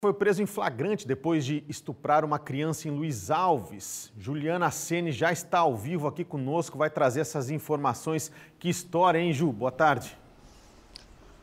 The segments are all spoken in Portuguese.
Foi preso em flagrante depois de estuprar uma criança em Luiz Alves. Juliana Senne já está ao vivo aqui conosco, vai trazer essas informações. Que história, hein, Ju? Boa tarde.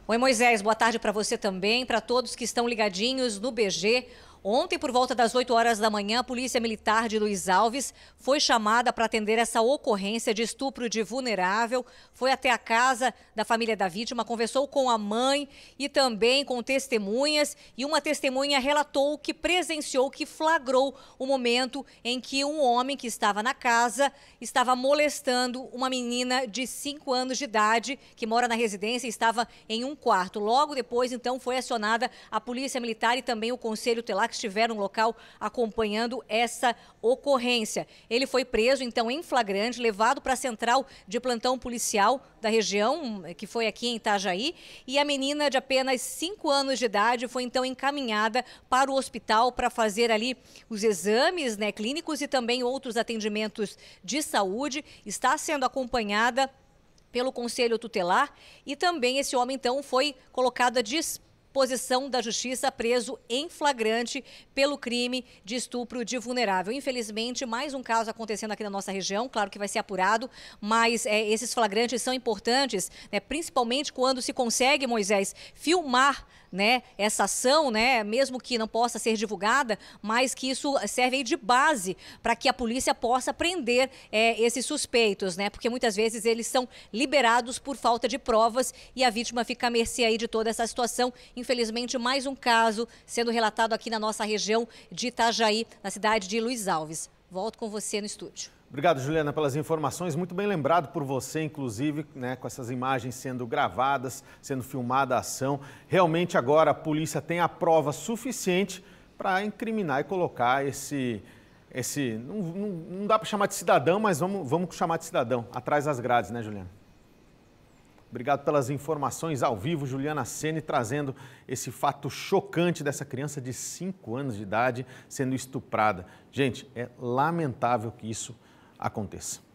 Oi, Moisés. Boa tarde para você também, para todos que estão ligadinhos no BG. Ontem, por volta das 8 horas da manhã, a Polícia Militar de Luiz Alves foi chamada para atender essa ocorrência de estupro de vulnerável. Foi até a casa da família da vítima, conversou com a mãe e também com testemunhas. E uma testemunha relatou que presenciou, que flagrou o momento em que um homem que estava na casa estava molestando uma menina de 5 anos de idade que mora na residência e estava em um quarto. Logo depois, então, foi acionada a Polícia Militar e também o Conselho Tutelar, que estiveram no local acompanhando essa ocorrência. Ele foi preso, então, em flagrante, levado para a central de plantão policial da região, que foi aqui em Itajaí, e a menina de apenas 5 anos de idade foi, então, encaminhada para o hospital para fazer ali os exames, né, clínicos e também outros atendimentos de saúde. Está sendo acompanhada pelo Conselho Tutelar e também esse homem, então, foi colocado à disposição da Justiça, preso em flagrante pelo crime de estupro de vulnerável. Infelizmente, mais um caso acontecendo aqui na nossa região, claro que vai ser apurado, mas esses flagrantes são importantes, né, principalmente quando se consegue, Moisés, filmar, né, essa ação, né, mesmo que não possa ser divulgada, mas que isso serve aí de base para que a polícia possa prender esses suspeitos, né, porque muitas vezes eles são liberados por falta de provas e a vítima fica à mercê aí de toda essa situação. Infelizmente, mais um caso sendo relatado aqui na nossa região de Itajaí, na cidade de Luiz Alves. Volto com você no estúdio. Obrigado, Juliana, pelas informações. Muito bem lembrado por você, inclusive, né, com essas imagens sendo gravadas, sendo filmada a ação. Realmente, agora, a polícia tem a prova suficiente para incriminar e colocar esse não dá para chamar de cidadão, mas vamos chamar de cidadão, atrás das grades, né, Juliana? Obrigado pelas informações ao vivo, Juliana Senne, trazendo esse fato chocante dessa criança de 5 anos de idade sendo estuprada. Gente, é lamentável que isso aconteça.